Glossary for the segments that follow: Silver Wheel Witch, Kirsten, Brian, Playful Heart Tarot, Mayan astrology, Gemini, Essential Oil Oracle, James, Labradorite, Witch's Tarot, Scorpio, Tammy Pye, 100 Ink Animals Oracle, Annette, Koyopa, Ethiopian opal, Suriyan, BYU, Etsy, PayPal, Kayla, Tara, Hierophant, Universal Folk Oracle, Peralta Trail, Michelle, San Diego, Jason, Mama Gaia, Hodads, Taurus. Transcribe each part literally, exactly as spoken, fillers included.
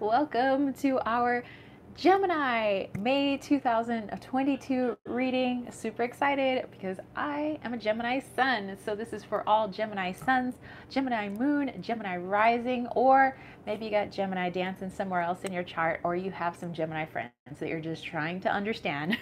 Welcome to our Gemini May two thousand twenty-two reading. Super excited because I am a Gemini sun, so this is for all Gemini suns, Gemini moon, Gemini rising, or maybe you got Gemini dancing somewhere else in your chart, or you have some Gemini friends that you're just trying to understand.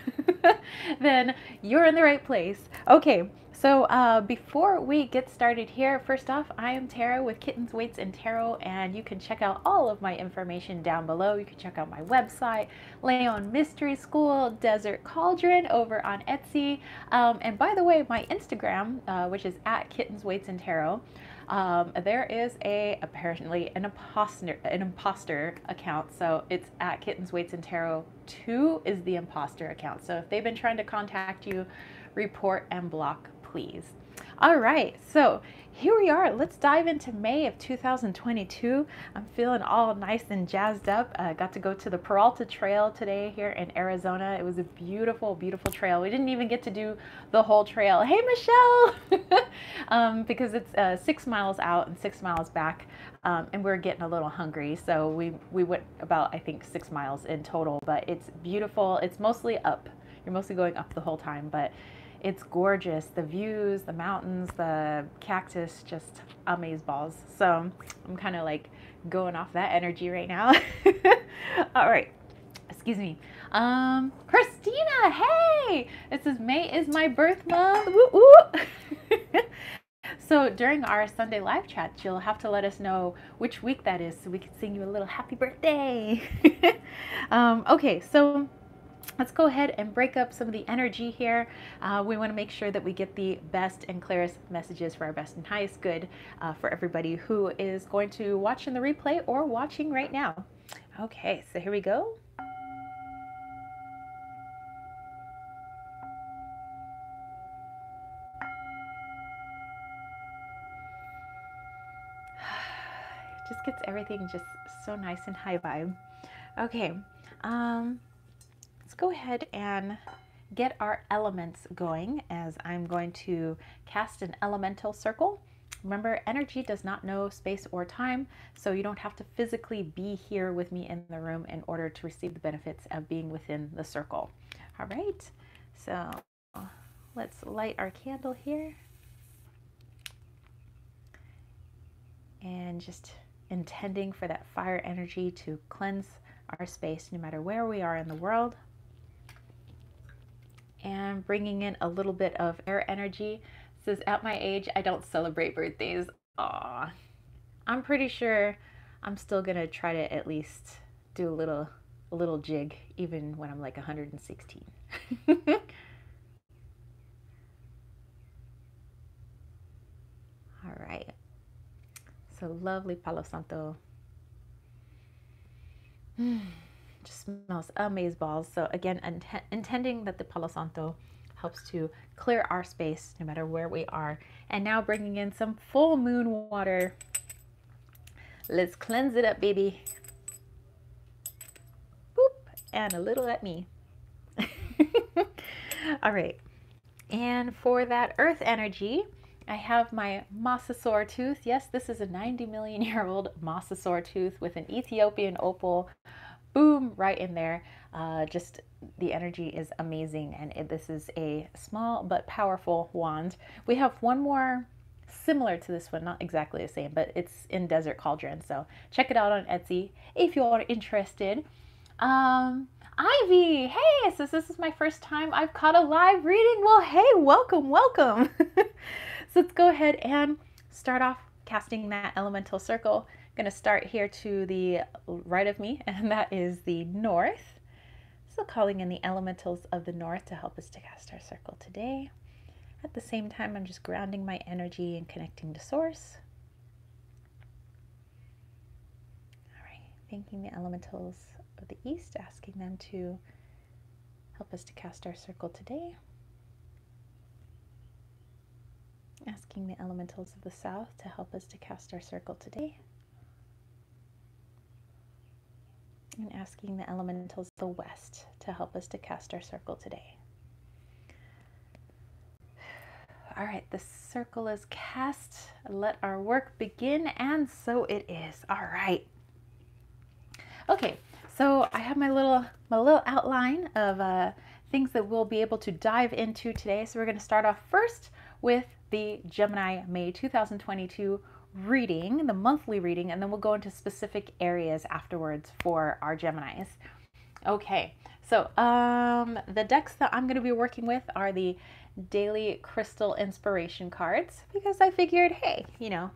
Then you're in the right place. Okay, so uh, before we get started here, first off, I am Tara with Kittens Weights and Tarot, and you can check out all of my information down below. You can check out my website, León Mystery School Desert Cauldron, over on Etsy, um, and by the way, my Instagram, uh, which is at Kittens Weights and Tarot. Um, there is a apparently an imposter an imposter account, so it's at Kittens Weights and Tarot two is the imposter account. So if they've been trying to contact you, report and block, please. All right, so here we are. Let's dive into May of two thousand twenty-two. I'm feeling all nice and jazzed up. I uh, got to go to the Peralta Trail today here in Arizona. It was a beautiful, beautiful trail. We didn't even get to do the whole trail. Hey, Michelle! um, because it's uh, six miles out and six miles back, um, and we're getting a little hungry. So we, we went about, I think, six miles in total, but it's beautiful. It's mostly up. You're mostly going up the whole time, but it's gorgeous. The views, the mountains, the cactus, just amazeballs. So I'm kind of like going off that energy right now. All right. Excuse me. Um, Christina, hey! It says, May is my birth month. Woo, woo. So during our Sunday live chat, you'll have to let us know which week that is so we can sing you a little happy birthday. um, okay, so let's go ahead and break up some of the energy here. Uh, we want to make sure that we get the best and clearest messages for our best and highest good uh, for everybody who is going to watch in the replay or watching right now. Okay, so here we go. It just gets everything just so nice and high vibe. Okay. Um, Let's go ahead and get our elements going, as I'm going to cast an elemental circle. Remember, energy does not know space or time, so you don't have to physically be here with me in the room in order to receive the benefits of being within the circle. All right, so let's light our candle here and just intending for that fire energy to cleanse our space no matter where we are in the world. And bringing in a little bit of air energy. It says, at my age, I don't celebrate birthdays. Aw, I'm pretty sure I'm still gonna try to at least do a little, a little jig, even when I'm like one hundred sixteen. All right. So lovely Palo Santo. Just smells amazeballs. So again, int intending that the Palo Santo helps to clear our space no matter where we are. And now bringing in some full moon water. Let's cleanse it up, baby. Boop, and a little at me. All right, and for that earth energy, I have my Mossasaur tooth. Yes, this is a ninety million year old Mossasaur tooth with an Ethiopian opal. Boom, right in there. Uh, just the energy is amazing. And it, this is a small but powerful wand. We have one more similar to this one, not exactly the same, but it's in Desert Cauldron. So check it out on Etsy if you are interested. Um, Ivy, hey, so this is my first time I've caught a live reading. Well, hey, welcome, welcome. So let's go ahead and start off casting that elemental circle. I'm going to start here to the right of me, and that is the north. So calling in the elementals of the north to help us to cast our circle today. At the same time, I'm just grounding my energy and connecting to source. All right, thanking the elementals of the east, asking them to help us to cast our circle today. Asking the elementals of the south to help us to cast our circle today. And asking the elementals of the west to help us to cast our circle today. All right, the circle is cast. Let our work begin, and so it is. All right. Okay, so I have my little my little outline of uh, things that we'll be able to dive into today. So we're going to start off first with the Gemini May two thousand twenty-two reading, the monthly reading, and then we'll go into specific areas afterwards for our Geminis. Okay, so um, the decks that I'm going to be working with are the Daily Crystal Inspiration cards, because I figured, hey, you know,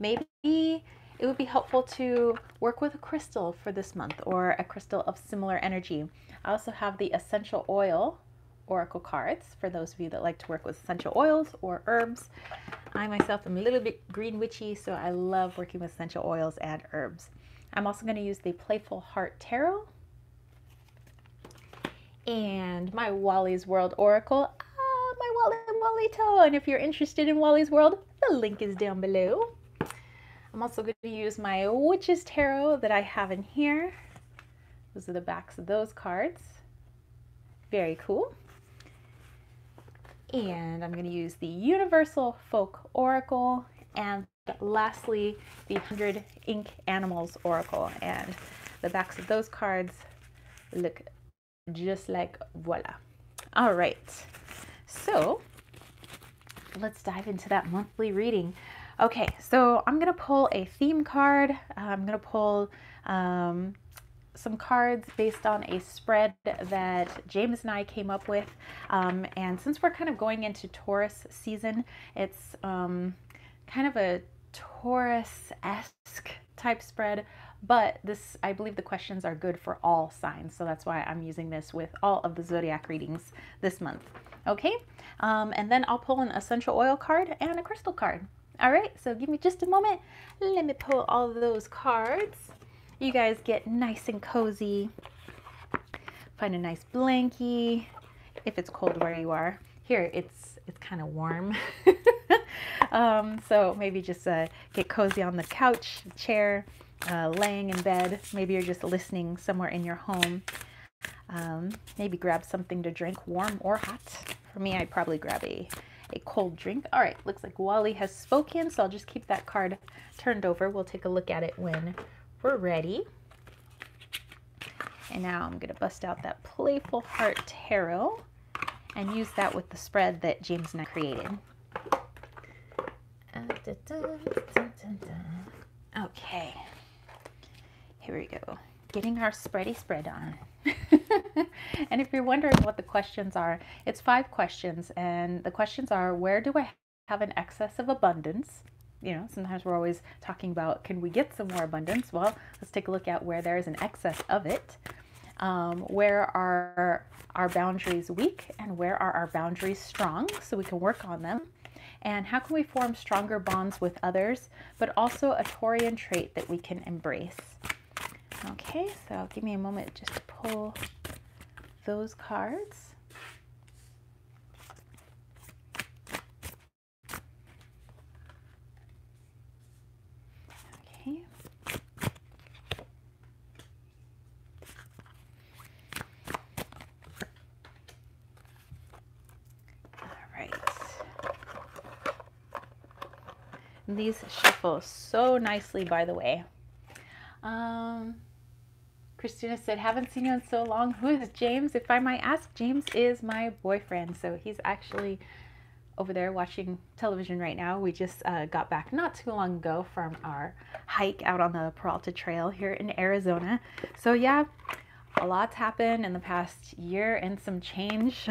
maybe it would be helpful to work with a crystal for this month or a crystal of similar energy. I also have the Essential Oil Oracle cards for those of you that like to work with essential oils or herbs. I myself am a little bit green witchy, so I love working with essential oils and herbs. I'm also going to use the Playful Heart Tarot and my Wally's World Oracle. Ah, my Wally and Wally Toe. And if you're interested in Wally's World, the link is down below. I'm also going to use my Witch's Tarot that I have in here. Those are the backs of those cards. Very cool. And I'm going to use the Universal Folk Oracle. And lastly, the one hundred Ink Animals Oracle. And the backs of those cards look just like voila. All right, so let's dive into that monthly reading. Okay, so I'm gonna pull a theme card. I'm gonna pull um, some cards based on a spread that James and I came up with, um, and since we're kind of going into Taurus season, it's um, kind of a Taurus-esque type spread, but this, I believe the questions are good for all signs, so that's why I'm using this with all of the zodiac readings this month. Okay, um, and then I'll pull an essential oil card and a crystal card. All right, so give me just a moment. Let me pull all of those cards. You guys get nice and cozy. Find a nice blankie. If it's cold where you are, here it's it's kind of warm. um, so maybe just uh, get cozy on the couch, chair. Uh, laying in bed, maybe you're just listening somewhere in your home. Um, maybe grab something to drink, warm or hot. For me, I'd probably grab a, a cold drink. All right, looks like Wally has spoken, so I'll just keep that card turned over. We'll take a look at it when we're ready. And now I'm going to bust out that Playful Heart Tarot and use that with the spread that James and I created. Okay. Here we go, getting our spready spread on. And if you're wondering what the questions are, it's five questions, and the questions are, where do I have an excess of abundance? You know, sometimes we're always talking about, can we get some more abundance? Well, let's take a look at where there is an excess of it. Um, where are our boundaries weak, and where are our boundaries strong, so we can work on them? And how can we form stronger bonds with others, but also a Taurian trait that we can embrace? Okay, so give me a moment just to pull those cards. Okay. All right. These shuffle so nicely, by the way. Um... Christina said, haven't seen you in so long. Who is James? If I might ask, James is my boyfriend. So he's actually over there watching television right now. We just uh, got back not too long ago from our hike out on the Peralta Trail here in Arizona. So yeah, a lot's happened in the past year and some change.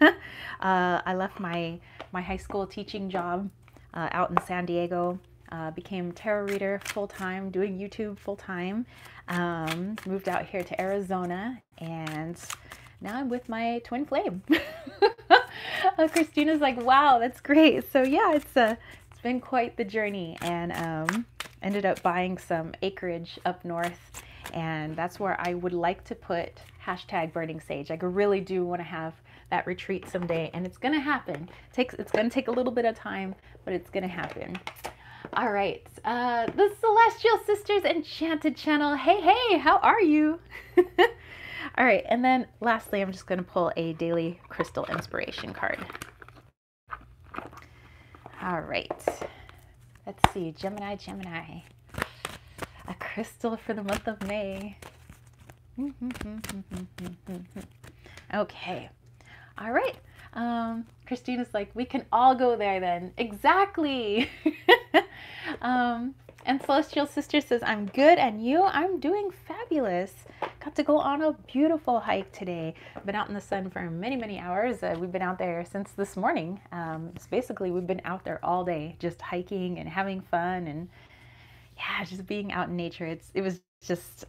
uh, I left my, my high school teaching job uh, out in San Diego. Uh, became tarot reader full-time, doing YouTube full-time, um, moved out here to Arizona, and now I'm with my twin flame. uh, Christina's like, wow, that's great. So yeah, it's, uh, it's been quite the journey, and um, ended up buying some acreage up north, and that's where I would like to put hashtag burning sage. I really do want to have that retreat someday, and it's going to happen. It takes, it's going to take a little bit of time, but it's going to happen. All right, uh, the Celestial Sisters Enchanted Channel. Hey, hey, how are you? All right, and then lastly, I'm just going to pull a Daily Crystal Inspiration card. All right, let's see, Gemini, Gemini. A crystal for the month of May. Okay. All right. Um, Christina's like, we can all go there then. Exactly. um, and Celestial Sister says, I'm good. And you? I'm doing fabulous. Got to go on a beautiful hike today. Been out in the sun for many, many hours. Uh, we've been out there since this morning. Um, so basically, we've been out there all day, just hiking and having fun. And yeah, just being out in nature. It's, it was just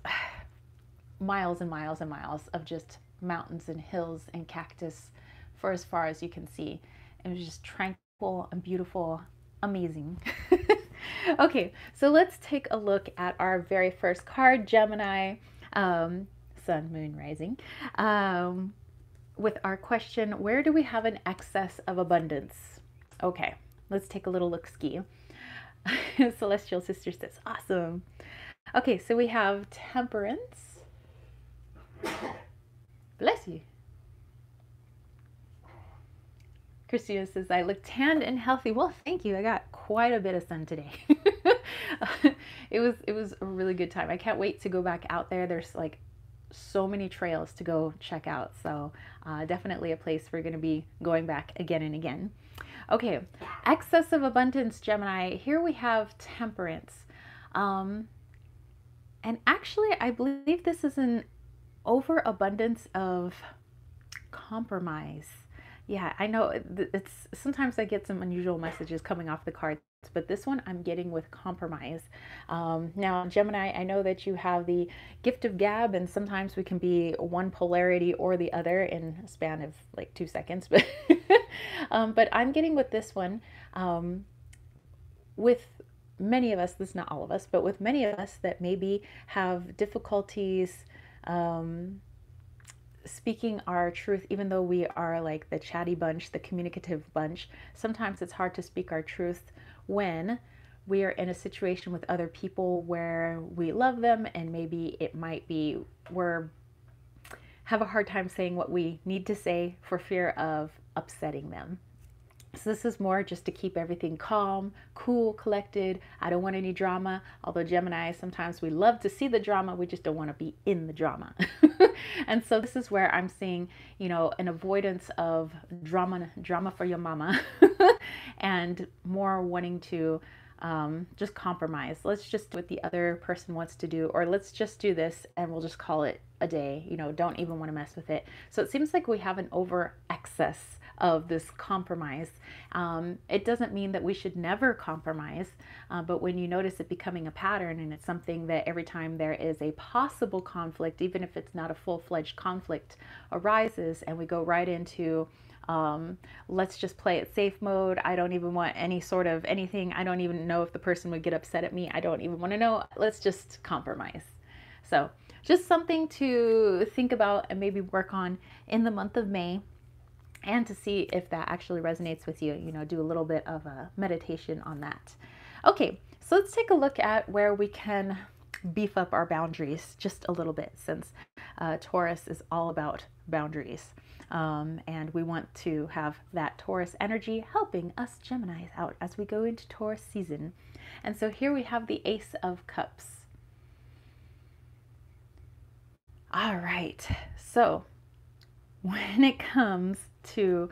miles and miles and miles of just mountains and hills and cactus for as far as you can see. It was just tranquil and beautiful, amazing. Okay, so let's take a look at our very first card, Gemini, um, Sun, Moon, Rising, um, with our question, where do we have an excess of abundance? Okay, let's take a little look-ski. Celestial Sister says, awesome. Okay, so we have Temperance. Bless you. Christina says, I look tanned and healthy. Well, thank you. I got quite a bit of sun today. it was it was a really good time. I can't wait to go back out there. There's like so many trails to go check out. So uh, definitely a place we're going to be going back again and again. Okay, excess of abundance, Gemini. Here we have Temperance. Um, and actually, I believe this is an overabundance of compromise. Yeah, I know it's sometimes I get some unusual messages coming off the cards, but this one I'm getting with compromise. Um, now, Gemini, I know that you have the gift of gab, and sometimes we can be one polarity or the other in a span of like two seconds. But um, but I'm getting with this one, um, with many of us, this is not all of us, but with many of us that maybe have difficulties um speaking our truth, even though we are like the chatty bunch, the communicative bunch. Sometimes it's hard to speak our truth when we are in a situation with other people where we love them, and maybe it might be we're have a hard time saying what we need to say for fear of upsetting them. So this is more just to keep everything calm, cool, collected. I don't want any drama. Although Gemini, sometimes we love to see the drama. We just don't want to be in the drama. And so this is where I'm seeing, you know, an avoidance of drama, drama for your mama, and more wanting to um, just compromise. Let's just do what the other person wants to do, or let's just do this and we'll just call it a day. You know, don't even want to mess with it. So it seems like we have an over excess of this compromise. Um, it doesn't mean that we should never compromise, uh, but when you notice it becoming a pattern, and it's something that every time there is a possible conflict, even if it's not a full-fledged conflict, arises, and we go right into um, let's just play it safe mode. I don't even want any sort of anything. I don't even know if the person would get upset at me. I don't even want to know. Let's just compromise. So just something to think about and maybe work on in the month of May, and to see if that actually resonates with you. You know, do a little bit of a meditation on that. Okay, so let's take a look at where we can beef up our boundaries just a little bit, since uh, Taurus is all about boundaries. Um, and we want to have that Taurus energy helping us Geminis out as we go into Taurus season. And so here we have the Ace of Cups. All right, so when it comes to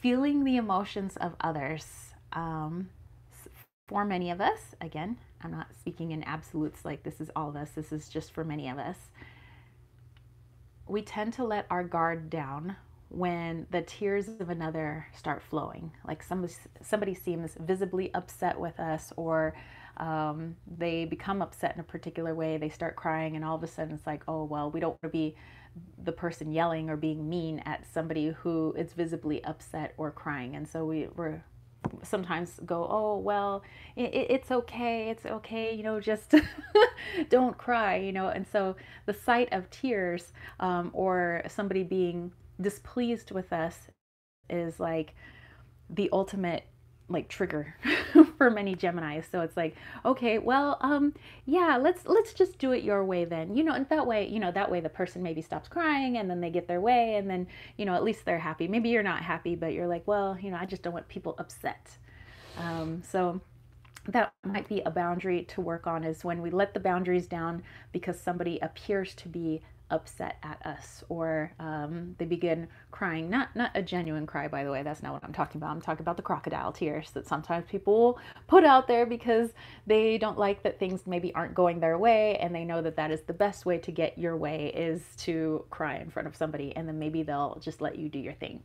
feeling the emotions of others, um, for many of us, again, I'm not speaking in absolutes like this is all of us, this is just for many of us, we tend to let our guard down when the tears of another start flowing. Like somebody, somebody seems visibly upset with us, or um, they become upset in a particular way, they start crying, and all of a sudden it's like, oh, well, we don't want to be the person yelling or being mean at somebody who is visibly upset or crying. And so we were sometimes go, oh, well, it, it's okay. It's okay. You know, just don't cry, you know? And so the sight of tears, um, or somebody being displeased with us is like the ultimate like trigger for many Geminis. So it's like, okay, well, um, yeah, let's, let's just do it your way then, you know, and that way, you know, that way the person maybe stops crying, and then they get their way. And then, you know, at least they're happy. Maybe you're not happy, but you're like, well, you know, I just don't want people upset. Um, so that might be a boundary to work on, is when we let the boundaries down because somebody appears to be upset at us, or um, they begin crying. Not not a genuine cry, by the way. That's not what I'm talking about. I'm talking about the crocodile tears that sometimes people put out there because they don't like that things maybe aren't going their way, and they know that that is the best way to get your way, is to cry in front of somebody, and then maybe they'll just let you do your thing.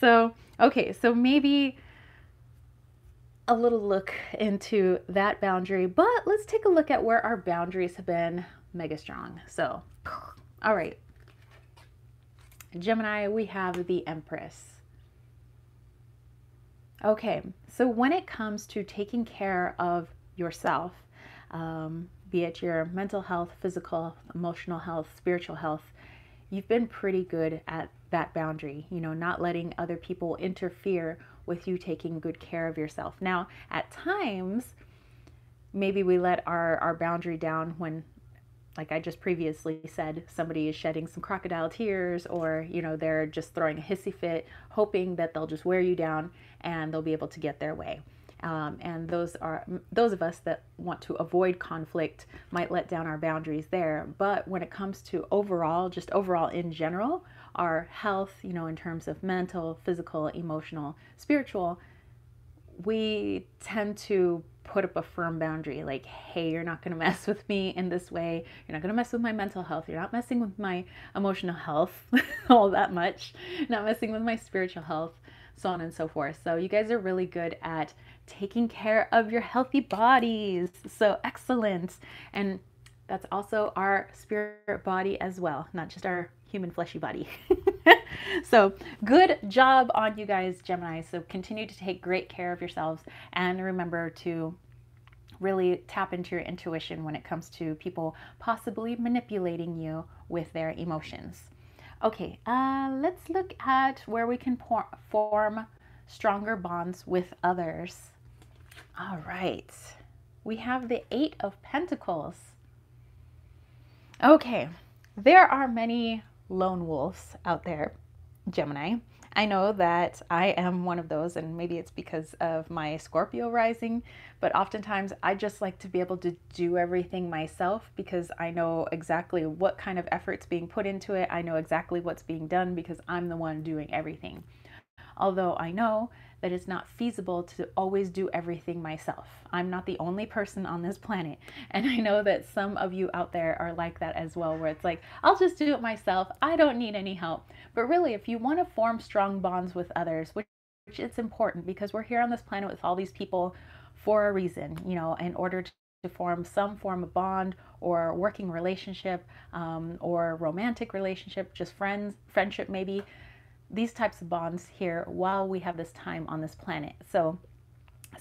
So, okay, so maybe a little look into that boundary, but let's take a look at where our boundaries have been mega strong. So, all right, Gemini, we have the Empress. Okay, so when it comes to taking care of yourself, um, be it your mental health, physical, emotional health, spiritual health, you've been pretty good at that boundary, you know, not letting other people interfere with you taking good care of yourself. Now, at times, maybe we let our, our boundary down when, like I just previously said, somebody is shedding some crocodile tears, or, you know, they're just throwing a hissy fit, hoping that they'll just wear you down and they'll be able to get their way. Um, and those are those of us that want to avoid conflict might let down our boundaries there. But when it comes to overall, just overall in general, our health, you know, in terms of mental, physical, emotional, spiritual, we tend to put up a firm boundary, like, hey, you're not going to mess with me in this way. You're not going to mess with my mental health. You're not messing with my emotional health all that much. Not messing with my spiritual health, so on and so forth. So you guys are really good at taking care of your healthy bodies. So excellent. And that's also our spirit body as well, not just our human fleshy body. So good job on you guys, Gemini. So continue to take great care of yourselves, and remember to really tap into your intuition when it comes to people possibly manipulating you with their emotions. Okay, uh, let's look at where we can por- form stronger bonds with others. All right, we have the Eight of Pentacles. Okay, there are many lone wolves out there, Gemini. I know that I am one of those, and maybe it's because of my Scorpio rising, but oftentimes I just like to be able to do everything myself because I know exactly what kind of effort's being put into it. I know exactly what's being done because I'm the one doing everything. Although I know that it's not feasible to always do everything myself. I'm not the only person on this planet. And I know that some of you out there are like that as well, where it's like, I'll just do it myself. I don't need any help. But really, if you want to form strong bonds with others, which, which it's important because we're here on this planet with all these people for a reason, you know, in order to form some form of bond or working relationship, um, or romantic relationship, just friends, friendship maybe, these types of bonds here while we have this time on this planet. So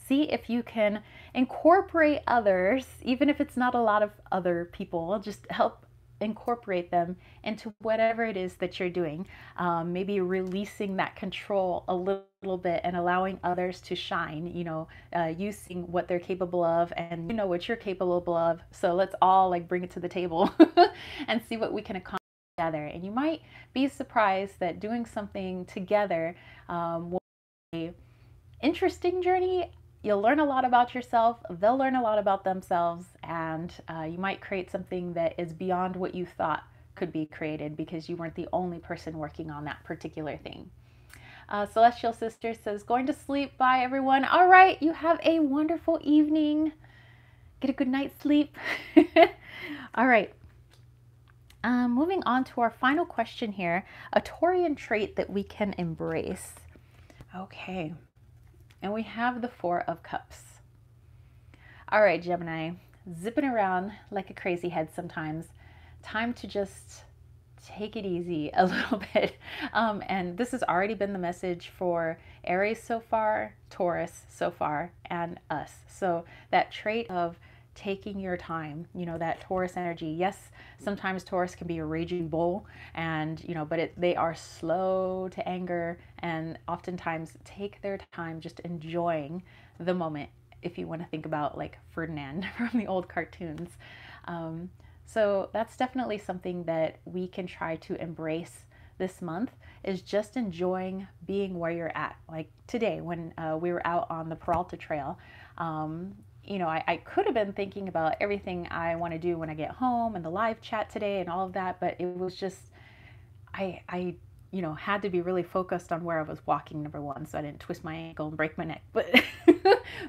see if you can incorporate others, even if it's not a lot of other people, just help incorporate them into whatever it is that you're doing. Um, maybe releasing that control a little bit and allowing others to shine, you know, uh, you seeing what they're capable of, and you know what you're capable of. So let's all like bring it to the table and see what we can accomplish together. And you might be surprised that doing something together um, will be an interesting journey. You'll learn a lot about yourself, they'll learn a lot about themselves, and uh, you might create something that is beyond what you thought could be created because you weren't the only person working on that particular thing. Uh, Celestial Sister says, going to sleep. Bye, everyone. All right, you have a wonderful evening. Get a good night's sleep. All right. Um, moving on to our final question here, a Taurian trait that we can embrace. Okay, and we have the Four of Cups. All right, Gemini, zipping around like a crazy head sometimes. Time to just take it easy a little bit. Um, and this has already been the message for Aries so far, Taurus so far, and us. So that trait of taking your time, you know, that Taurus energy. Yes, sometimes Taurus can be a raging bull, and, you know, but it, they are slow to anger and oftentimes take their time just enjoying the moment, if you want to think about like Ferdinand from the old cartoons. Um, so that's definitely something that we can try to embrace this month is just enjoying being where you're at. Like today when uh, we were out on the Peralta Trail, um, you know, I, I could have been thinking about everything I want to do when I get home and the live chat today and all of that, but it was just, I, I, you know, had to be really focused on where I was walking, number one, so I didn't twist my ankle and break my neck, but,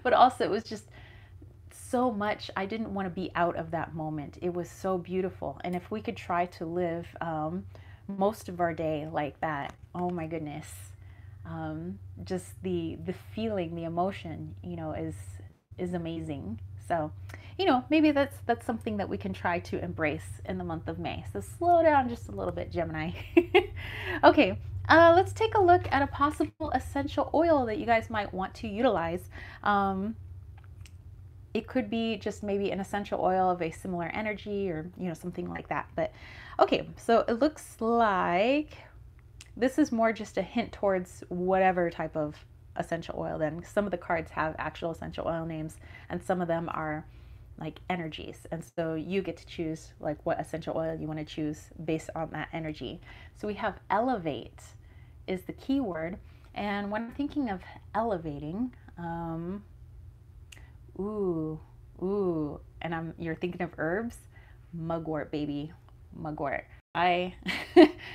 but also it was just so much, I didn't want to be out of that moment. It was so beautiful. And if we could try to live um, most of our day like that, oh my goodness, um, just the, the feeling, the emotion, you know, is, is amazing. So, you know, maybe that's, that's something that we can try to embrace in the month of May. So slow down just a little bit, Gemini. Okay. Uh, let's take a look at a possible essential oil that you guys might want to utilize. Um, It could be just maybe an essential oil of a similar energy or, you know, something like that. But okay, so it looks like this is more just a hint towards whatever type of essential oil. Then some of the cards have actual essential oil names and some of them are like energies. And so you get to choose like what essential oil you want to choose based on that energy. So we have elevate is the key word. And when I'm thinking of elevating, um, Ooh, ooh, and I'm, you're thinking of herbs? Mugwort, baby, mugwort. I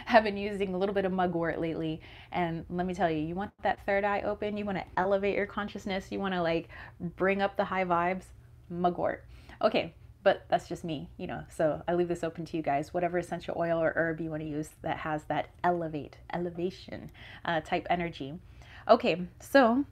have been using a little bit of mugwort lately, and let me tell you, you want that third eye open, you want to elevate your consciousness, you want to like bring up the high vibes, mugwort. Okay, but that's just me, you know, so I leave this open to you guys. Whatever essential oil or herb you want to use that has that elevate, elevation uh, type energy. Okay, so...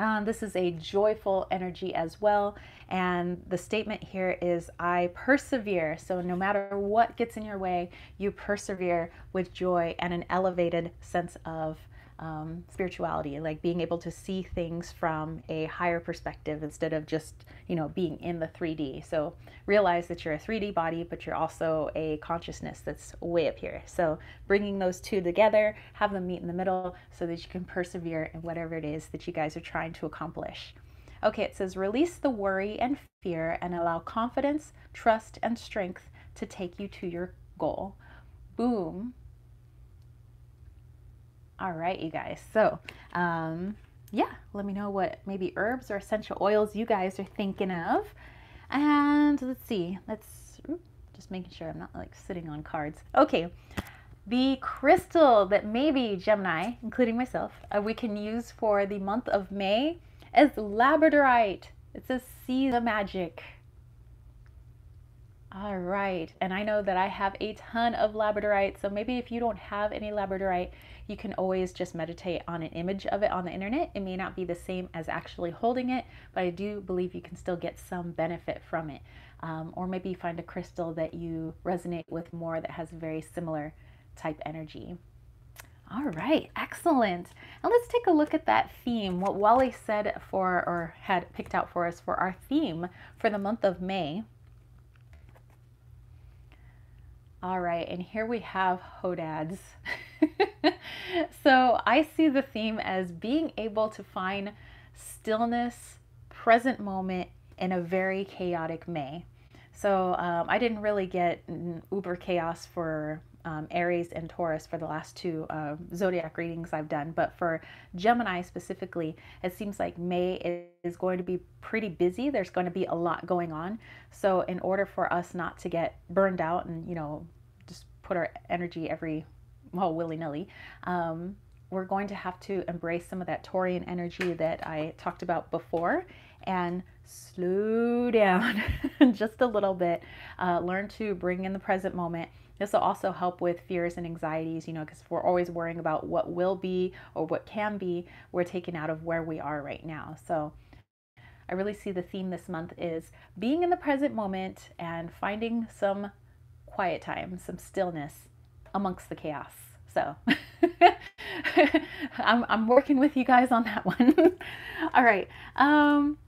Um, this is a joyful energy as well, and the statement here is I persevere. So no matter what gets in your way, you persevere with joy and an elevated sense of um, spirituality, like being able to see things from a higher perspective instead of just, you know, being in the three D. So realize that you're a three D body, but you're also a consciousness that's way up here. So bringing those two together, have them meet in the middle so that you can persevere in whatever it is that you guys are trying to accomplish. Okay, it says release the worry and fear and allow confidence, trust, and strength to take you to your goal. Boom. All right, you guys. So, um, yeah, let me know what maybe herbs or essential oils you guys are thinking of. And let's see, let's just making sure I'm not like sitting on cards. Okay. The crystal that maybe Gemini, including myself, uh, we can use for the month of May is Labradorite. It says see the magic. All right, and I know that I have a ton of Labradorite, so maybe if you don't have any Labradorite, you can always just meditate on an image of it on the internet. It may not be the same as actually holding it, but I do believe you can still get some benefit from it. Um, or maybe find a crystal that you resonate with more that has very similar type energy. All right, excellent. And let's take a look at that theme, what Wally said for, or had picked out for us for our theme for the month of May. All right, and here we have Hodads. So I see the theme as being able to find stillness, present moment in a very chaotic May. So um, I didn't really get uber chaos for um, Aries and Taurus for the last two uh, zodiac readings I've done, but for Gemini specifically, it seems like May is going to be pretty busy. There's going to be a lot going on. So in order for us not to get burned out and, you know, just put our energy every well, willy-nilly, um, we're going to have to embrace some of that Taurian energy that I talked about before and slow down just a little bit, uh, learn to bring in the present moment. This will also help with fears and anxieties, you know, because if we're always worrying about what will be or what can be, we're taken out of where we are right now. So I really see the theme this month is being in the present moment and finding some quiet time, some stillness amongst the chaos. So I'm, I'm working with you guys on that one. All right. Um,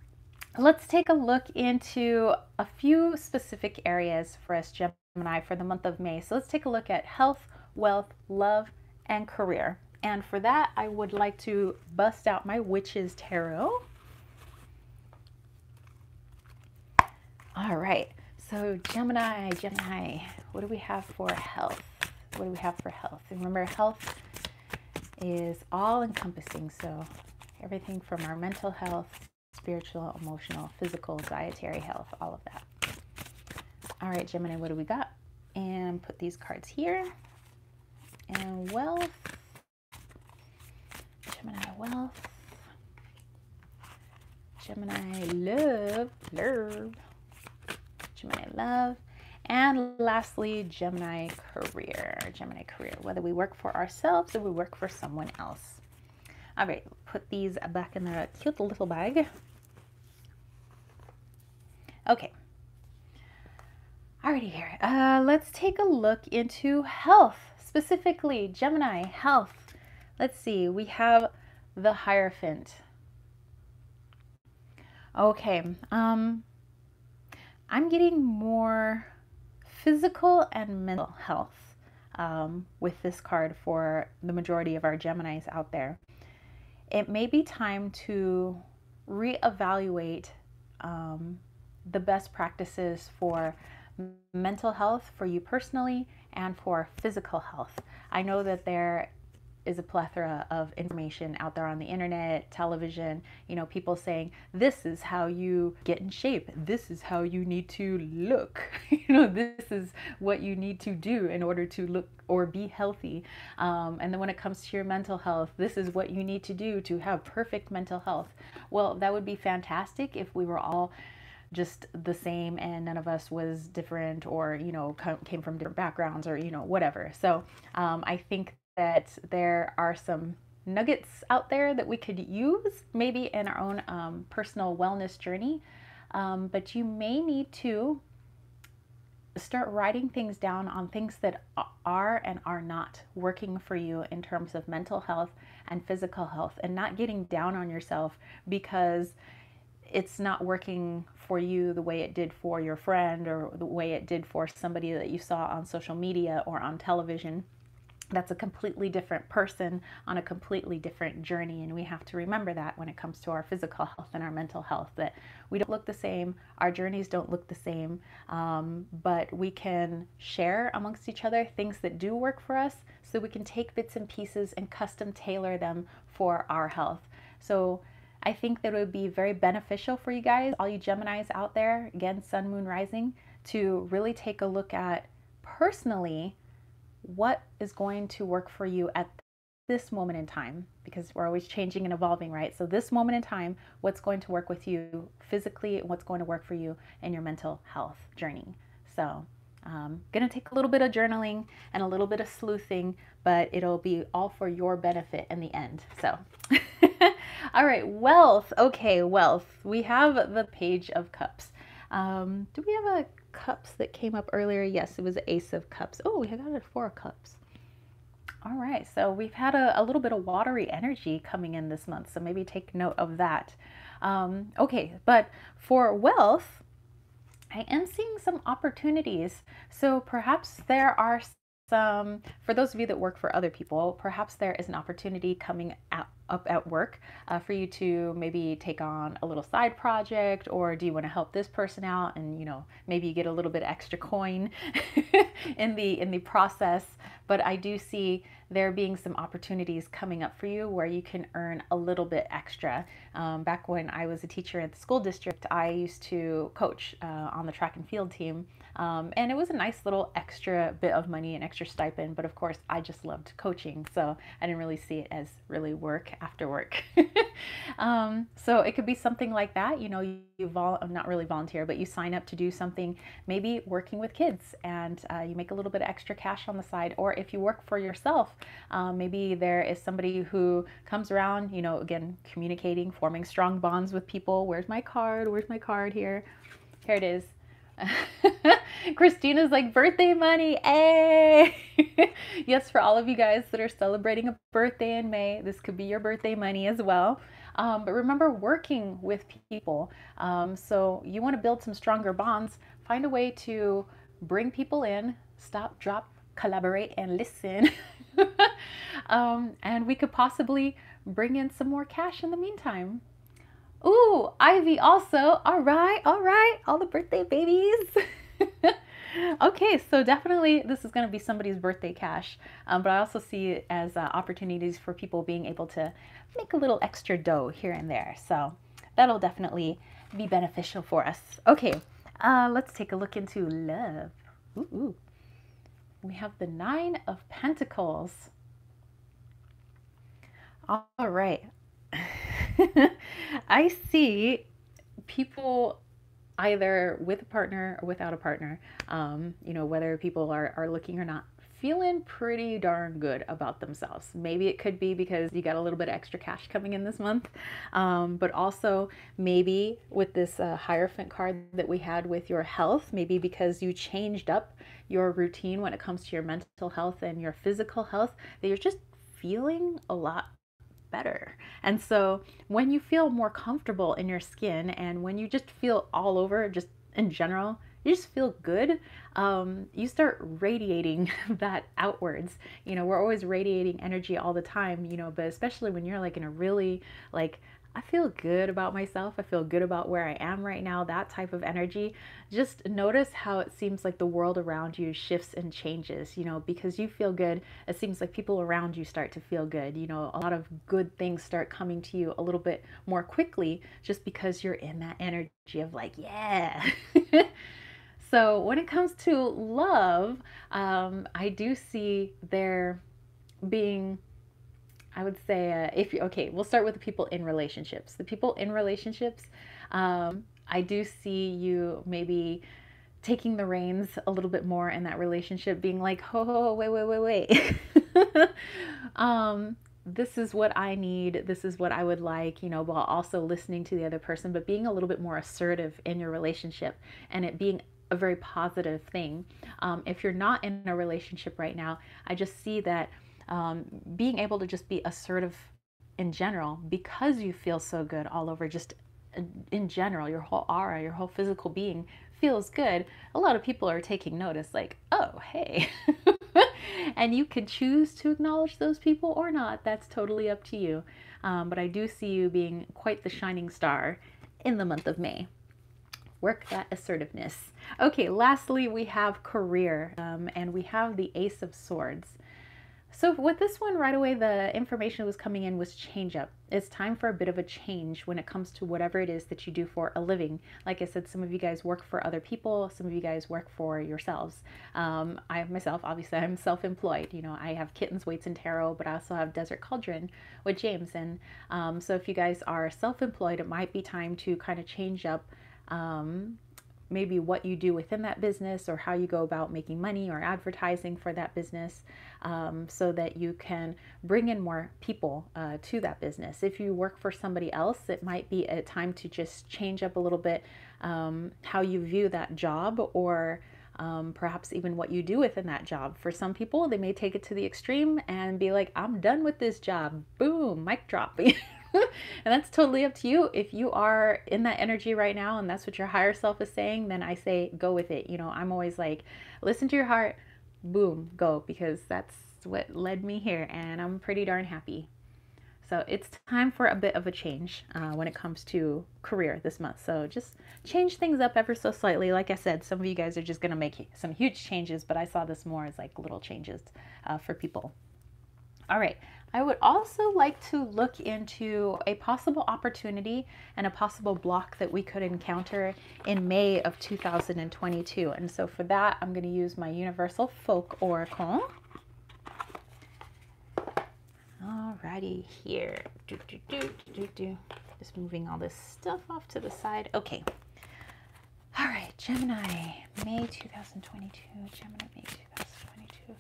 let's take a look into a few specific areas for us Gemini for the month of May. So let's take a look at health, wealth, love, and career. And for that, I would like to bust out my Witch's Tarot. All right. So Gemini, Gemini, what do we have for health? what do we have for health? And remember, health is all encompassing. So everything from our mental health, spiritual, emotional, physical, dietary health, all of that. All right, Gemini, what do we got? And put these cards here. And wealth, Gemini wealth, Gemini love, love, Gemini love. And lastly, Gemini career, Gemini career, whether we work for ourselves or we work for someone else. All right, put these back in their cute little bag. Okay. Alrighty here, uh, let's take a look into health, specifically Gemini health. Let's see, we have the Hierophant. Okay, um, I'm getting more physical and mental health um, with this card for the majority of our Geminis out there. It may be time to reevaluate um, the best practices for mental health for you personally and for physical health. I know that there is a plethora of information out there on the internet, television, you know, people saying, this is how you get in shape. This is how you need to look. You know, this is what you need to do in order to look or be healthy. Um, and then when it comes to your mental health, this is what you need to do to have perfect mental health. Well, that would be fantastic if we were all just the same and none of us was different or, you know, came from different backgrounds or, you know, whatever. So um, I think that there are some nuggets out there that we could use maybe in our own um, personal wellness journey. Um, but you may need to start writing things down on things that are and are not working for you in terms of mental health and physical health, and not getting down on yourself because it's not working for you the way it did for your friend or the way it did for somebody that you saw on social media or on television. That's a completely different person on a completely different journey, and we have to remember that when it comes to our physical health and our mental health, that we don't look the same, our journeys don't look the same, um, but we can share amongst each other things that do work for us so we can take bits and pieces and custom tailor them for our health. So I think that it would be very beneficial for you guys, all you Geminis out there, again, sun, moon, rising, to really take a look at personally what is going to work for you at this moment in time, because we're always changing and evolving, right? So this moment in time, what's going to work with you physically and what's going to work for you in your mental health journey. So um, gonna take a little bit of journaling and a little bit of sleuthing, but it'll be all for your benefit in the end. So. All right, wealth. Okay, wealth. We have the Page of Cups. Um, do we have a cups that came up earlier? Yes, it was the Ace of Cups. Oh, we had got a Four of Cups. All right, so we've had a, a little bit of watery energy coming in this month, so maybe take note of that. Um, okay, but for wealth, I am seeing some opportunities. So perhaps there are some, for those of you that work for other people, perhaps there is an opportunity coming out up at work uh, for you to maybe take on a little side project, or do you want to help this person out, and you know, maybe you get a little bit extra coin in the in the process. But I do see there being some opportunities coming up for you where you can earn a little bit extra. Um, back when I was a teacher at the school district, I used to coach uh, on the track and field team, um, and it was a nice little extra bit of money, an extra stipend, but of course I just loved coaching, so I didn't really see it as really work after work. um, so it could be something like that, you know, you, you vol not really volunteer, but you sign up to do something, maybe working with kids, and uh, you make a little bit of extra cash on the side. Or if you work for yourself, um, maybe there is somebody who comes around, you know, again, communicating, forming strong bonds with people. Where's my card? Where's my card here? Here it is. Christina's like, birthday money, hey! Yes, for all of you guys that are celebrating a birthday in May, this could be your birthday money as well. Um, but remember, working with people. Um, so you want to build some stronger bonds. Find a way to bring people in, stop, drop, collaborate, and listen. um, and we could possibly bring in some more cash in the meantime. Ooh, Ivy also. All right, all right, all the birthday babies. Okay, so definitely this is going to be somebody's birthday cash, um, but I also see it as uh, opportunities for people being able to make a little extra dough here and there. So that'll definitely be beneficial for us. Okay, uh, let's take a look into love. Ooh, ooh. We have the Nine of Pentacles. All right. I see people either with a partner or without a partner, um, you know, whether people are, are looking or not, feeling pretty darn good about themselves. Maybe it could be because you got a little bit of extra cash coming in this month, um, but also maybe with this uh, Hierophant card that we had with your health, maybe because you changed up your routine when it comes to your mental health and your physical health, that you're just feeling a lot better. And so when you feel more comfortable in your skin and when you just feel all over, just in general, you just feel good, um, you start radiating that outwards. You know, we're always radiating energy all the time, you know, but especially when you're like in a really like, I feel good about myself, I feel good about where I am right now, that type of energy. Just notice how it seems like the world around you shifts and changes, you know, because you feel good, it seems like people around you start to feel good. You know, a lot of good things start coming to you a little bit more quickly just because you're in that energy of like, yeah. So when it comes to love, um, I do see there being, I would say, uh, if you, okay, we'll start with the people in relationships. The people in relationships, um, I do see you maybe taking the reins a little bit more in that relationship, being like, ho, ho, ho, wait, wait, wait, wait. um, this is what I need, this is what I would like, you know, while also listening to the other person, but being a little bit more assertive in your relationship and it being a very positive thing. Um, if you're not in a relationship right now, I just see that Um, being able to just be assertive in general because you feel so good all over, just in general, your whole aura, your whole physical being feels good. A lot of people are taking notice like, oh, hey. And you can choose to acknowledge those people or not. That's totally up to you. Um, but I do see you being quite the shining star in the month of May. Work that assertiveness. Okay, lastly, we have career, um, and we have the Ace of Swords. So with this one right away, the information that was coming in was change up. It's time for a bit of a change when it comes to whatever it is that you do for a living. Like I said, some of you guys work for other people. Some of you guys work for yourselves. Um, I myself, obviously, I'm self-employed. You know, I have Kittens Weights and Tarot, but I also have Desert Cauldron with James. And um, so if you guys are self-employed, it might be time to kind of change up um, maybe what you do within that business or how you go about making money or advertising for that business, um, so that you can bring in more people uh, to that business. If you work for somebody else, it might be a time to just change up a little bit um, how you view that job or um, perhaps even what you do within that job. For some people, they may take it to the extreme and be like, I'm done with this job. Boom, mic drop. And that's totally up to you. If you are in that energy right now and that's what your higher self is saying, then I say go with it. You know, I'm always like, listen to your heart, boom, go, because that's what led me here and I'm pretty darn happy. So it's time for a bit of a change uh, when it comes to career this month. So just change things up ever so slightly. Like I said, some of you guys are just going to make some huge changes, but I saw this more as like little changes uh, for people. All right. I would also like to look into a possible opportunity and a possible block that we could encounter in May of two thousand twenty-two. And so for that, I'm going to use my Universal Folk Oracle. Alrighty, here. Do, do, do, do, do. Just moving all this stuff off to the side. Okay. All right, Gemini, May two thousand twenty-two. Gemini, May two thousand twenty-two.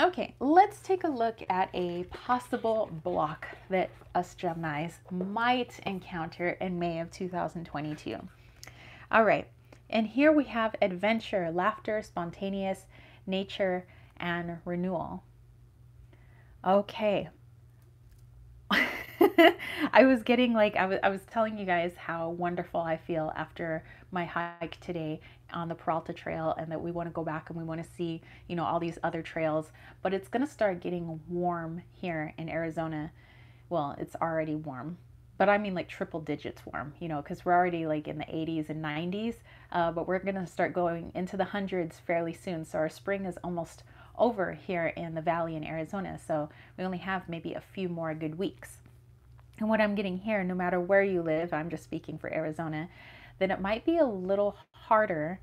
Okay, let's take a look at a possible block that us Geminis might encounter in May of two thousand twenty-two. All right, and here we have adventure, laughter, spontaneous nature, and renewal. Okay. I was getting like, I was, I was telling you guys how wonderful I feel after my hike today on the Peralta Trail, and that we want to go back and we want to see, you know, all these other trails, but it's going to start getting warm here in Arizona. Well, it's already warm, but I mean like triple digits warm, you know, because we're already like in the eighties and nineties, uh, but we're going to start going into the hundreds fairly soon. So our spring is almost over here in the valley in Arizona. So we only have maybe a few more good weeks. And what I'm getting here, no matter where you live, I'm just speaking for Arizona, then it might be a little harder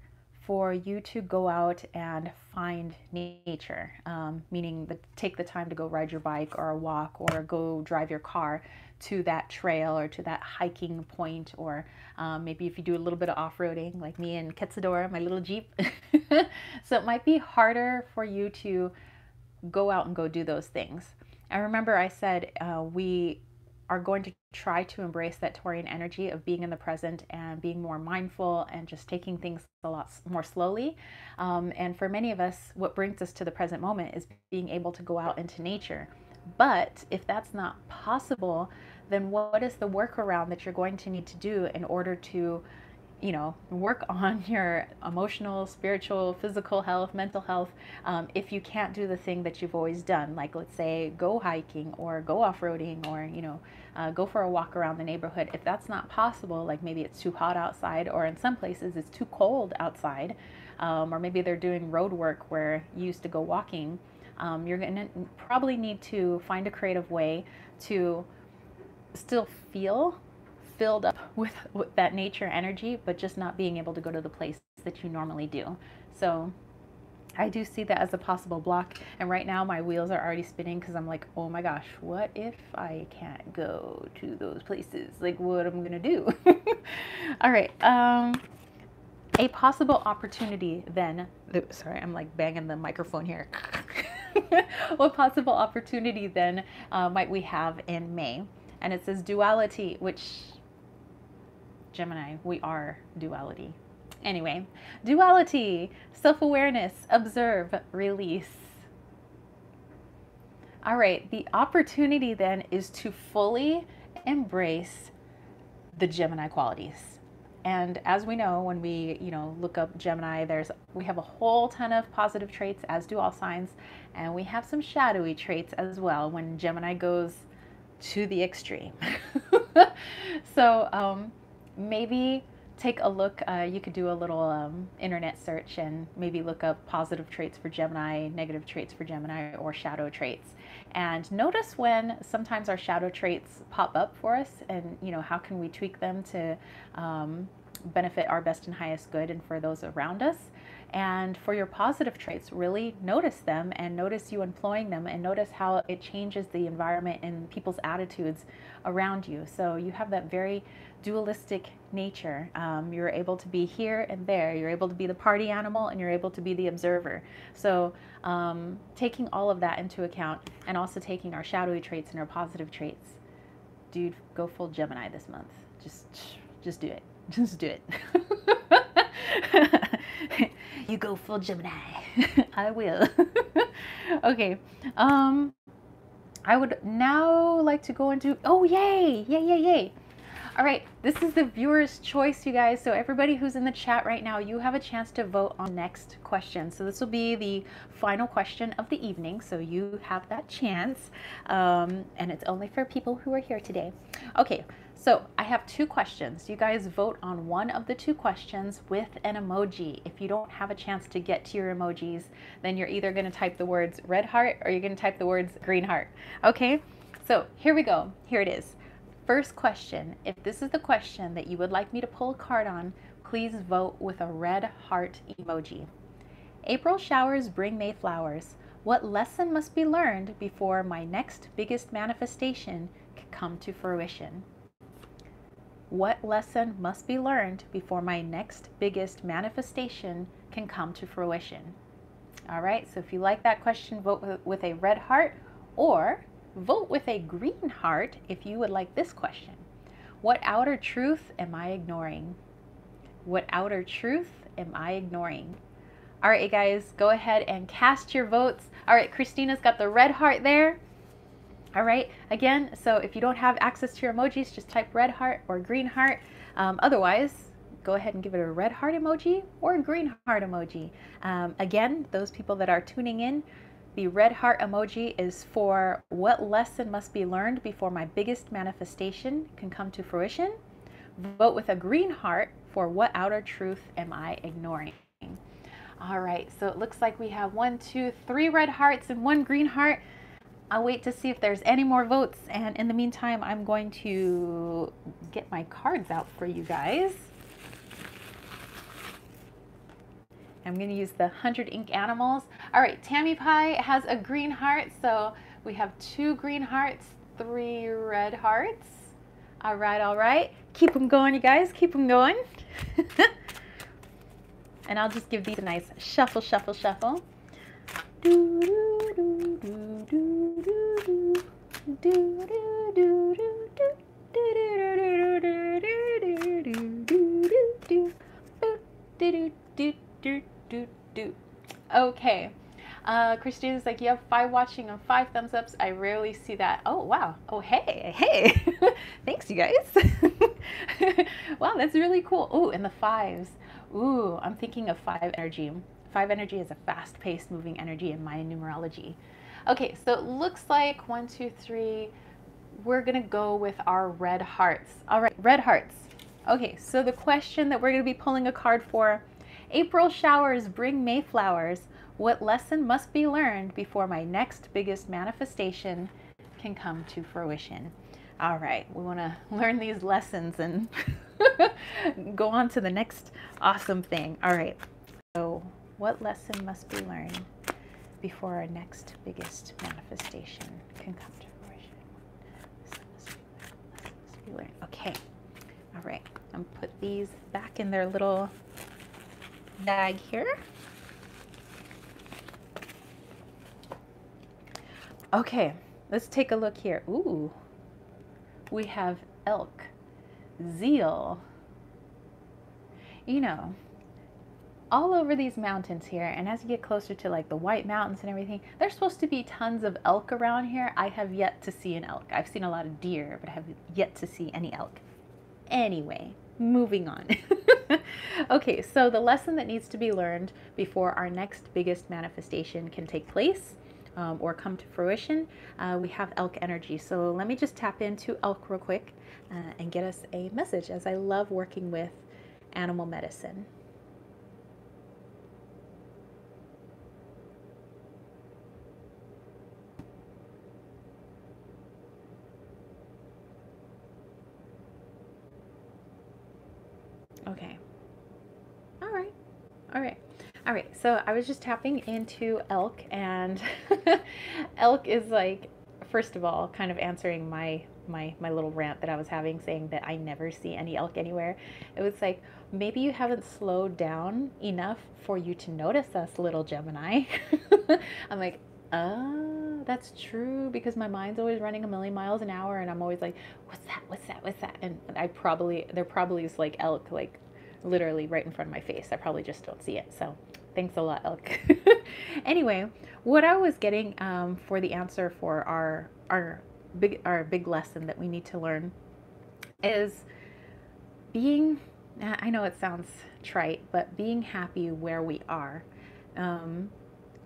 for you to go out and find nature, um, meaning the, take the time to go ride your bike or a walk or go drive your car to that trail or to that hiking point, or um, maybe if you do a little bit of off-roading like me and Quetzadora, my little Jeep. So it might be harder for you to go out and go do those things. I remember I said uh, we are going to try to embrace that Taurian energy of being in the present and being more mindful and just taking things a lot more slowly. Um, and for many of us, what brings us to the present moment is being able to go out into nature. But if that's not possible, then what is the workaround that you're going to need to do in order to, you know, work on your emotional, spiritual, physical health, mental health, um, if you can't do the thing that you've always done, like let's say go hiking or go off-roading or, you know, uh, go for a walk around the neighborhood. If that's not possible, like maybe it's too hot outside, or in some places it's too cold outside, um, or maybe they're doing road work where you used to go walking, um, you're gonna probably need to find a creative way to still feel filled up with, with that nature energy, but just not being able to go to the place that you normally do. So I do see that as a possible block. And right now my wheels are already spinning because I'm like, oh my gosh, what if I can't go to those places? Like, what am I gonna do? All right. Um, a possible opportunity then, oops, sorry, I'm like banging the microphone here. What possible opportunity then uh, might we have in May? And it says duality, which Gemini, we are duality. Anyway, duality, self-awareness, observe, release. All right, the opportunity then is to fully embrace the Gemini qualities. And as we know, when we, you know, look up Gemini, there's, we have a whole ton of positive traits, as do all signs, and we have some shadowy traits as well when Gemini goes to the extreme. So um, maybe take a look, uh, you could do a little um, internet search and maybe look up positive traits for Gemini, negative traits for Gemini, or shadow traits. And notice when sometimes our shadow traits pop up for us, and you know, how can we tweak them to um, benefit our best and highest good and for those around us. And for your positive traits, really notice them and notice you employing them and notice how it changes the environment and people's attitudes around you. So you have that very dualistic nature. Um, you're able to be here and there. You're able to be the party animal and you're able to be the observer. So um, taking all of that into account, and also taking our shadowy traits and our positive traits. Dude, go full Gemini this month. Just, just do it. Just do it. You go full Gemini. I will. Okay. Um, I would now like to go into, oh, yay. Yay, yay, yay. All right. This is the viewer's choice, you guys. So everybody who's in the chat right now, you have a chance to vote on next question. So this will be the final question of the evening. So you have that chance. Um, and it's only for people who are here today. Okay. So I have two questions. You guys vote on one of the two questions with an emoji. If you don't have a chance to get to your emojis, then you're either gonna type the words red heart or you're gonna type the words green heart. Okay, so here we go, here it is. First question, if this is the question that you would like me to pull a card on, please vote with a red heart emoji. April showers bring May flowers. What lesson must be learned before my next biggest manifestation can come to fruition? What lesson must be learned before my next biggest manifestation can come to fruition? All right, so if you like that question, vote with a red heart, or vote with a green heart if you would like this question. What outer truth am I ignoring? What outer truth am I ignoring? All right, guys, go ahead and cast your votes. All right, Christina's got the red heart there. All right, again, so if you don't have access to your emojis, just type red heart or green heart. Um, otherwise, go ahead and give it a red heart emoji or a green heart emoji. Um, again, those people that are tuning in, the red heart emoji is for what lesson must be learned before my biggest manifestation can come to fruition. Vote with a green heart for what outer truth am I ignoring. All right, so it looks like we have one, two, three red hearts and one green heart. I'll wait to see if there's any more votes, and in the meantime, I'm going to get my cards out for you guys. I'm going to use the one hundred Ink Animals. All right, Tammy Pie has a green heart, so we have two green hearts, three red hearts. All right, all right. Keep them going, you guys. Keep them going. And I'll just give these a nice shuffle, shuffle, shuffle. Okay, uh, Christine is like, you have five watching and five thumbs ups. I rarely see that. Oh, wow. Oh, hey, hey. Thanks, you guys. Wow, that's really cool. Oh, and the fives. Ooh, I'm thinking of five energy. Five energy is a fast-paced moving energy in Mayan numerology. Okay, so it looks like one, two, three, we're gonna go with our red hearts. All right, red hearts. Okay, so the question that we're gonna be pulling a card for, April showers bring May flowers. What lesson must be learned before my next biggest manifestation can come to fruition? All right, we wanna learn these lessons and go on to the next awesome thing. All right, so what lesson must be learned before our next biggest manifestation can come to fruition? Lesson must be learned. Lesson must be learned. Okay. All right. I'm gonna put these back in their little bag here. Okay. Let's take a look here. Ooh. We have elk, zeal. You know, all over these mountains here, and as you get closer to like the White Mountains and everything, there's supposed to be tons of elk around here. I have yet to see an elk. I've seen a lot of deer, but I have yet to see any elk. Anyway, moving on. Okay, so the lesson that needs to be learned before our next biggest manifestation can take place um, or come to fruition, uh, we have elk energy. So let me just tap into elk real quick uh, and get us a message, as I love working with animal medicine. Okay. All right. All right. All right. So I was just tapping into elk, and elk is like, first of all, kind of answering my, my, my little rant that I was having, saying that I never see any elk anywhere. It was like, maybe you haven't slowed down enough for you to notice us, little Gemini. I'm like, oh, that's true, because my mind's always running a million miles an hour, and I'm always like, what's that, what's that, what's that? And I probably, there probably is like elk, like literally right in front of my face. I probably just don't see it. So thanks a lot, elk. Anyway, what I was getting um, for the answer for our, our, big, our big lesson that we need to learn is being, I know it sounds trite, but being happy where we are, um,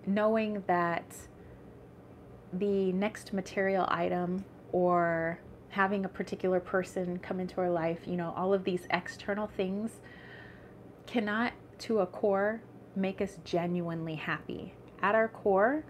knowing that the next material item or having a particular person come into our life, you know, all of these external things cannot, to a core, make us genuinely happy. At our core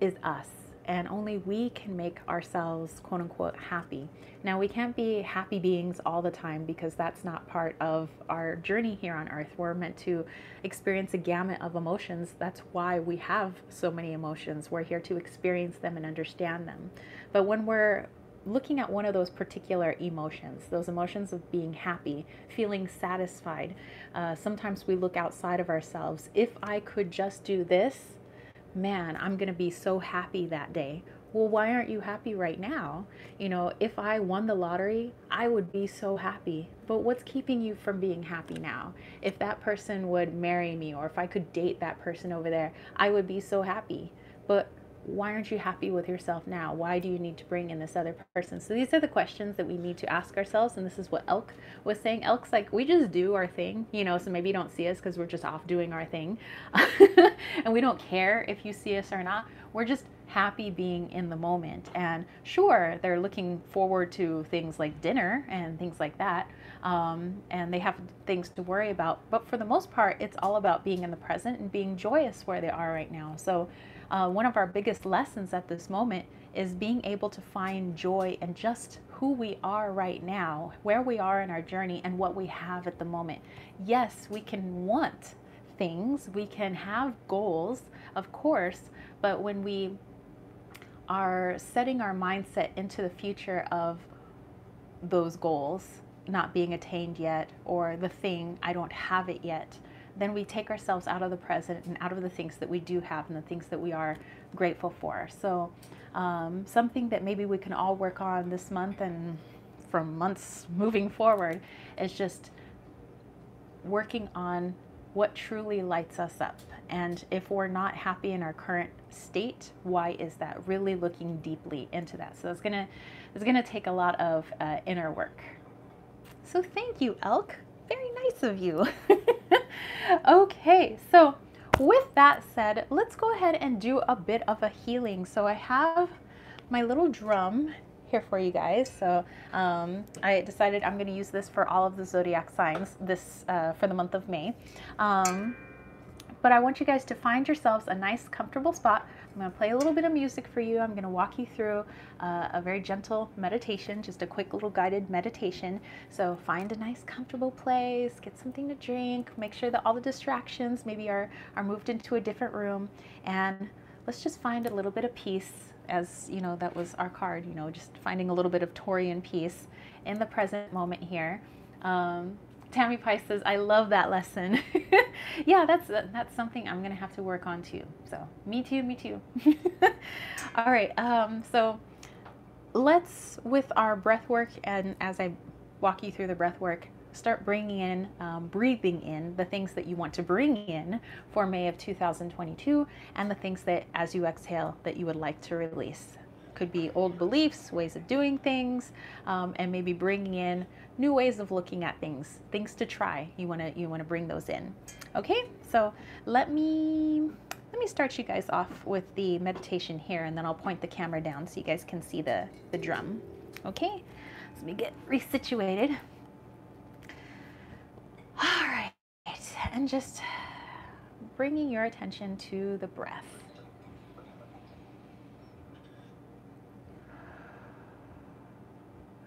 is us, and only we can make ourselves, quote unquote, happy. Now, we can't be happy beings all the time, because that's not part of our journey here on earth. We're meant to experience a gamut of emotions. That's why we have so many emotions. We're here to experience them and understand them. But when we're looking at one of those particular emotions, those emotions of being happy, feeling satisfied, uh, sometimes we look outside of ourselves. If I could just do this, man, I'm going to be so happy that day. Well, why aren't you happy right now? You know, if I won the lottery, I would be so happy. But what's keeping you from being happy now? If that person would marry me, or if I could date that person over there, I would be so happy. But why aren't you happy with yourself now? Why do you need to bring in this other person? So these are the questions that we need to ask ourselves, and this is what Elk was saying. Elk's like, we just do our thing, you know, so maybe you don't see us because we're just off doing our thing. And we don't care if you see us or not. We're just happy being in the moment. And sure, they're looking forward to things like dinner and things like that, um, and they have things to worry about. But for the most part, it's all about being in the present and being joyous where they are right now. So Uh, one of our biggest lessons at this moment is being able to find joy in just who we are right now, where we are in our journey, and what we have at the moment. Yes, we can want things, we can have goals, of course, but when we are setting our mindset into the future of those goals not being attained yet, or the thing, I don't have it yet, then we take ourselves out of the present and out of the things that we do have and the things that we are grateful for. So um, something that maybe we can all work on this month and from months moving forward is just working on what truly lights us up. And if we're not happy in our current state, why is that? Really looking deeply into that. So it's gonna, it's gonna take a lot of uh, inner work. So thank you, Elk. Very nice of you. Okay, so with that said, let's go ahead and do a bit of a healing. So I have my little drum here for you guys. So um, I decided I'm going to use this for all of the zodiac signs this uh, for the month of May. Um, but I want you guys to find yourselves a nice, comfortable spot. I'm going to play a little bit of music for you. I'm going to walk you through uh, a very gentle meditation, just a quick little guided meditation. So find a nice comfortable place, get something to drink, make sure that all the distractions maybe are, are moved into a different room, and let's just find a little bit of peace, as you know, that was our card, you know, just finding a little bit of Taurian peace in the present moment here. Um, Tammy Pye says, I love that lesson. Yeah, that's that's something I'm gonna have to work on too. So me too, me too. All right, um, so let's, with our breath work, and as I walk you through the breath work, start bringing in, um, breathing in the things that you want to bring in for May of two thousand twenty-two, and the things that, as you exhale, that you would like to release. Could be old beliefs, ways of doing things, um, and maybe bringing in new ways of looking at things, things to try. You want to you want to bring those in. Okay, so let me let me start you guys off with the meditation here, and then I'll point the camera down so you guys can see the the drum. Okay, let me get resituated. All right, and just bringing your attention to the breath.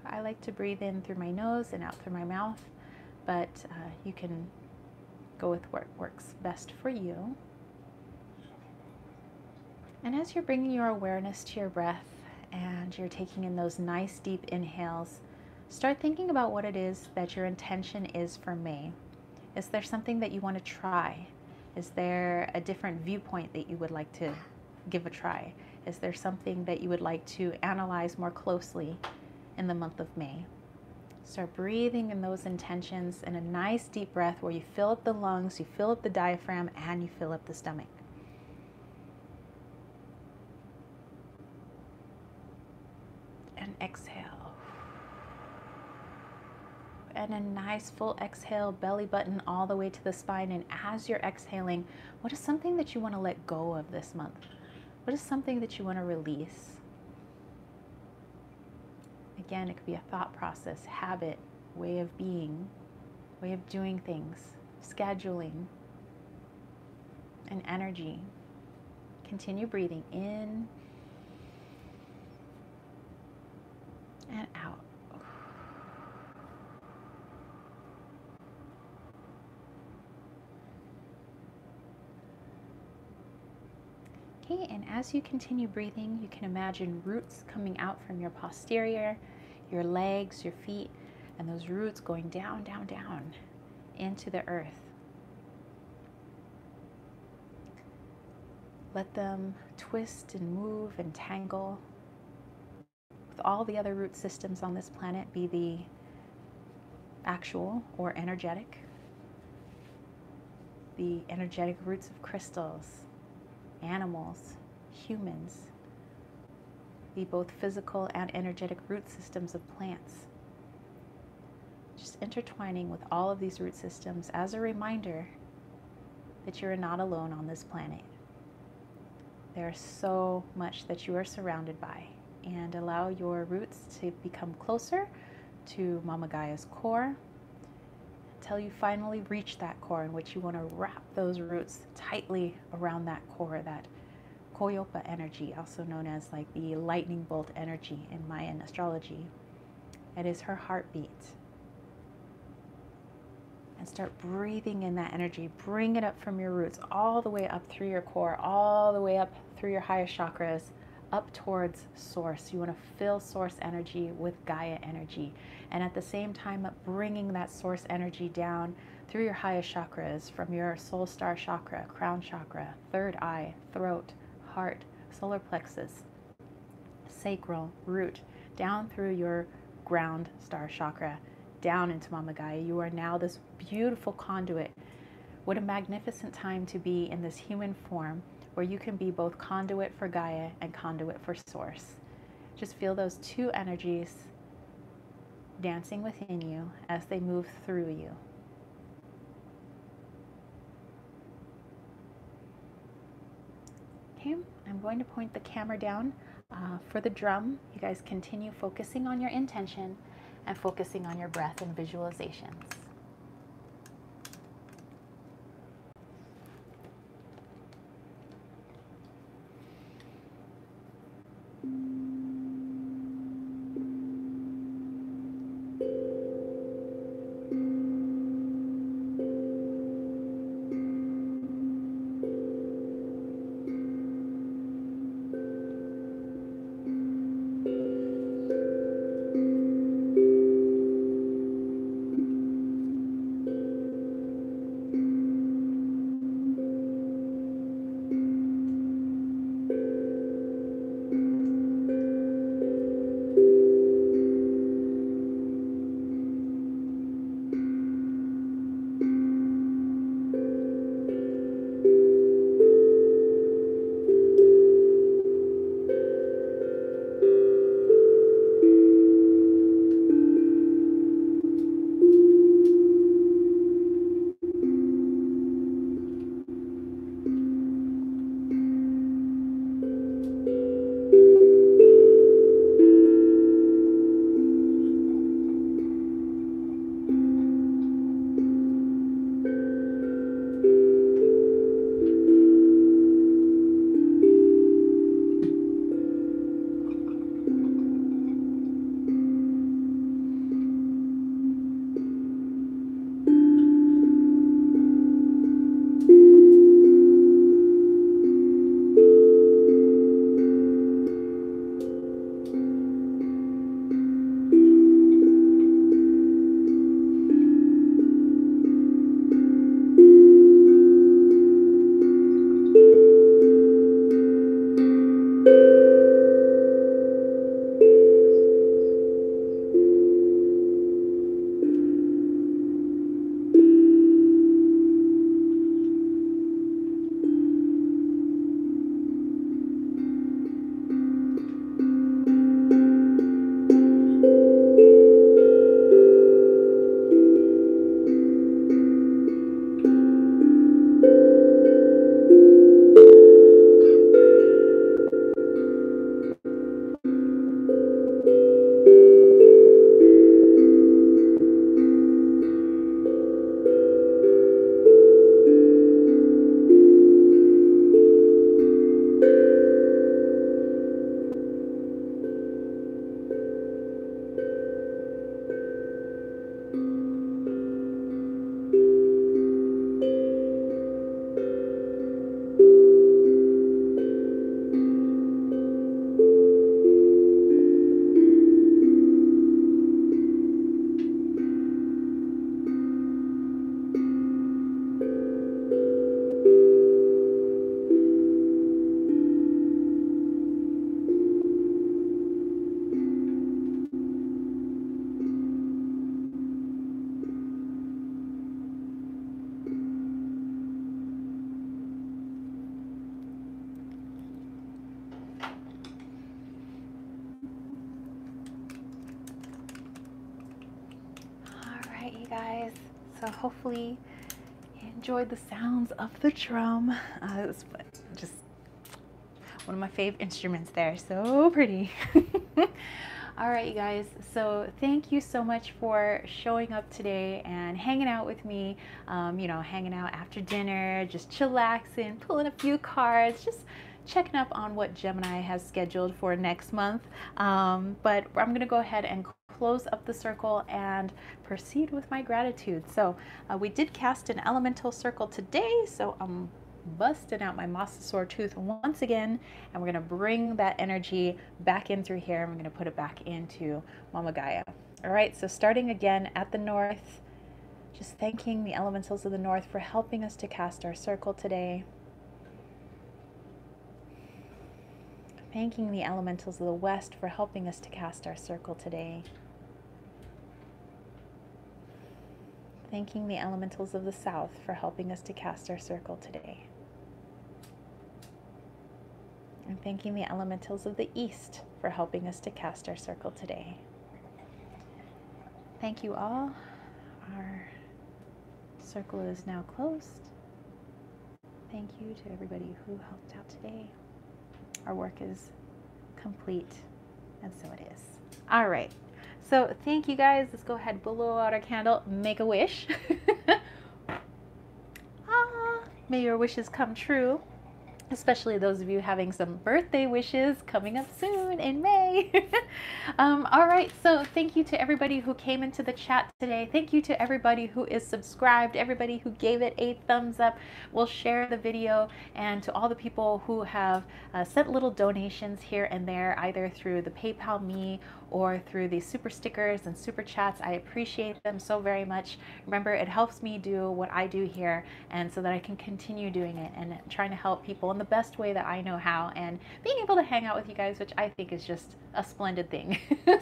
I like to breathe in through my nose and out through my mouth, but uh, you can go with what works best for you. And as you're bringing your awareness to your breath and you're taking in those nice deep inhales, start thinking about what it is that your intention is for May. Is there something that you want to try? Is there a different viewpoint that you would like to give a try? Is there something that you would like to analyze more closely in the month of May? Start breathing in those intentions in a nice deep breath where you fill up the lungs, you fill up the diaphragm, and you fill up the stomach. And exhale. And a nice full exhale, belly button all the way to the spine. And as you're exhaling, what is something that you want to let go of this month? What is something that you want to release? Again, it could be a thought process, habit, way of being, way of doing things, scheduling, and energy. Continue breathing in and out. Okay, and as you continue breathing, you can imagine roots coming out from your posterior, your legs, your feet, and those roots going down, down, down into the earth. Let them twist and move and tangle with all the other root systems on this planet, be the actual or energetic, the energetic roots of crystals, animals, humans, the both physical and energetic root systems of plants. Just intertwining with all of these root systems as a reminder that you are not alone on this planet. There is so much that you are surrounded by, and allow your roots to become closer to Mama Gaia's core until you finally reach that core, in which you want to wrap those roots tightly around that core, that Koyopa energy, also known as like the lightning bolt energy in Mayan astrology. It is her heartbeat. And start breathing in that energy. Bring it up from your roots, all the way up through your core, all the way up through your highest chakras, up towards source. You want to fill source energy with Gaia energy, and at the same time bringing that source energy down through your highest chakras, from your soul star chakra, crown chakra, third eye, throat, heart, solar plexus, sacral, root, down through your ground star chakra, down into Mama Gaia. You are now this beautiful conduit. What a magnificent time to be in this human form, where you can be both conduit for Gaia and conduit for source. Just feel those two energies dancing within you as they move through you. Okay, I'm going to point the camera down uh, for the drum. You guys continue focusing on your intention and focusing on your breath and visualizations. guys. So hopefully you enjoyed the sounds of the drum. Uh, it was fun. Just one of my fave instruments there. So pretty. All right, you guys, so thank you so much for showing up today and hanging out with me, um, you know, hanging out after dinner, just chillaxing, pulling a few cards, just checking up on what Gemini has scheduled for next month. Um, but I'm going to go ahead and close up the circle and proceed with my gratitude. So uh, we did cast an elemental circle today, so I'm busting out my Mossasaur tooth once again, and we're going to bring that energy back in through here, and we're going to put it back into Mama Gaia. All right, so starting again at the north, just thanking the elementals of the north for helping us to cast our circle today. Thanking the elementals of the west for helping us to cast our circle today. Thanking the elementals of the south for helping us to cast our circle today. And thanking the elementals of the east for helping us to cast our circle today. Thank you all. Our circle is now closed. Thank you to everybody who helped out today. Our work is complete, and so it is. All right, so thank you guys. Let's go ahead, blow out our candle, make a wish. Ah, may your wishes come true. Especially those of you having some birthday wishes coming up soon in May. um, all right, so thank you to everybody who came into the chat today. Thank you to everybody who is subscribed, everybody who gave it a thumbs up. We'll share the video, and to all the people who have uh, sent little donations here and there, either through the PayPal me or through the super stickers and super chats. I appreciate them so very much. Remember, it helps me do what I do here, and so that I can continue doing it and trying to help people in the best way that I know how, and being able to hang out with you guys, which I think is just a splendid thing.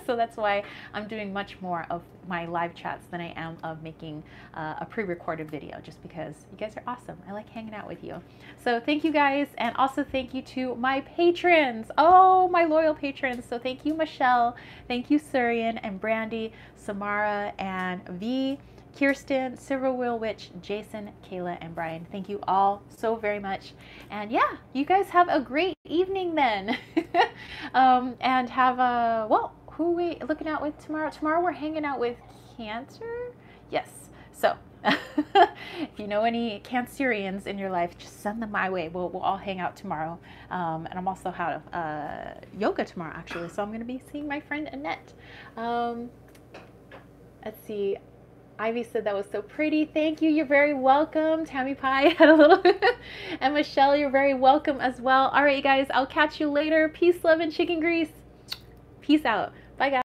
So that's why I'm doing much more of my live chats than I am of making uh, a pre-recorded video, just because you guys are awesome. I like hanging out with you. So thank you guys, and also thank you to my patrons. Oh, my loyal patrons. So thank you, Michelle. Thank you, Suriyan and Brandy, Samara and V, Kirsten, Silver Wheel Witch, Jason, Kayla, and Brian. Thank you all so very much. And yeah, you guys have a great evening then. um, and have a, well, who are we looking out with tomorrow? Tomorrow we're hanging out with Cancer? Yes. So if you know any Cancerians in your life, just send them my way. We'll, we'll all hang out tomorrow. Um, and I'm also out of uh, yoga tomorrow, actually. So I'm going to be seeing my friend Annette. Um, let's see. Ivy said that was so pretty. Thank you. You're very welcome. Tammy Pie had a little and Michelle, you're very welcome as well. All right, you guys, I'll catch you later. Peace, love, and chicken grease. Peace out. Bye, guys.